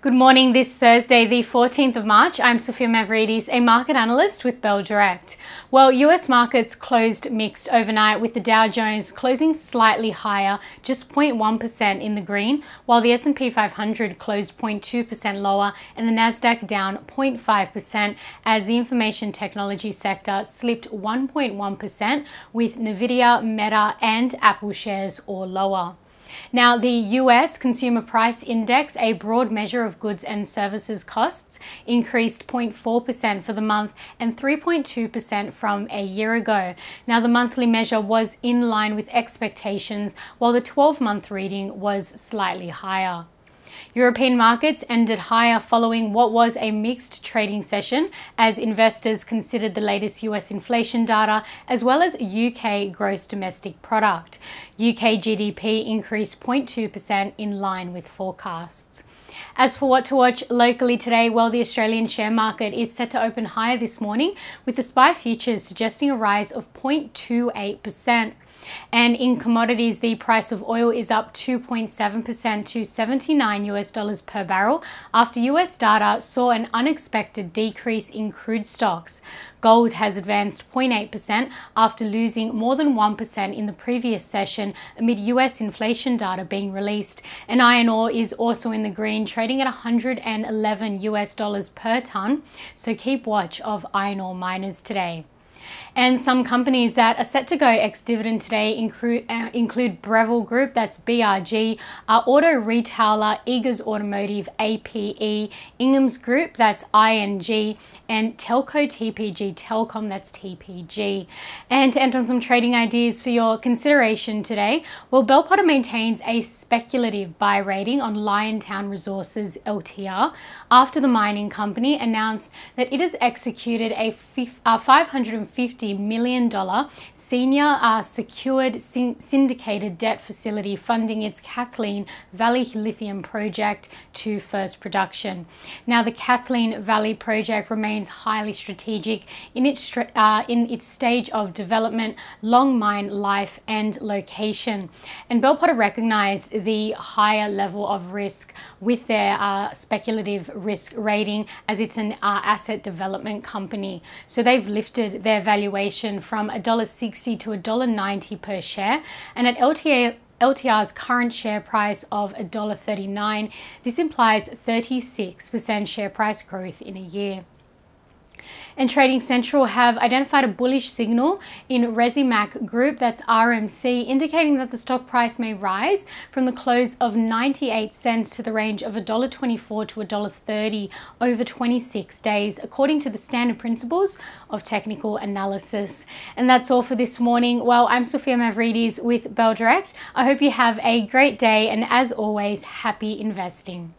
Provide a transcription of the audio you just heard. Good morning. This Thursday, the 14th of March, I'm Sophia Mavridis, a market analyst with Bell Direct. Well, US markets closed mixed overnight, with the Dow Jones closing slightly higher, just 0.1% in the green, while the S&P 500 closed 0.2% lower and the NASDAQ down 0.5% as the information technology sector slipped 1.1% with Nvidia, Meta and Apple shares all lower. Now, the US Consumer Price Index, a broad measure of goods and services costs, increased 0.4% for the month and 3.2% from a year ago. Now, the monthly measure was in line with expectations, while the 12-month reading was slightly higher. European markets ended higher following what was a mixed trading session as investors considered the latest US inflation data as well as UK gross domestic product. UK GDP increased 0.2% in line with forecasts. As for what to watch locally today, well, the Australian share market is set to open higher this morning, with the SPI futures suggesting a rise of 0.28%. And in commodities, the price of oil is up 2.7% to $79 per barrel after US data saw an unexpected decrease in crude stocks. Gold has advanced 0.8% after losing more than 1% in the previous session amid US inflation data being released. And iron ore is also in the green, trading at $111 per tonne. So keep watch of iron ore miners today. And some companies that are set to go ex-dividend today include Breville Group, that's BRG, auto retailer Eagers Automotive, APE, Ingham's Group, that's ING, and telco TPG Telecom, that's TPG. And to end on some trading ideas for your consideration today, well, Bell Potter maintains a speculative buy rating on Liontown Resources, LTR, after the mining company announced that it has executed a $550 million senior secured syndicated debt facility funding its Kathleen Valley lithium project to first production. Now, the Kathleen Valley project remains highly strategic in its stage of development, long mine life and location. And Bell Potter recognised the higher level of risk with their speculative risk rating, as it's an asset development company. So they've lifted their valuation from $1.60 to $1.90 per share, and at LTR's current share price of $1.39, this implies 36% share price growth in a year. And Trading Central have identified a bullish signal in Resimac Group, that's RMC, indicating that the stock price may rise from the close of 98 cents to the range of $1.24 to $1.30 over 26 days, according to the standard principles of technical analysis. And that's all for this morning. Well, I'm Sophia Mavridis with Bell Direct. I hope you have a great day, and as always, happy investing.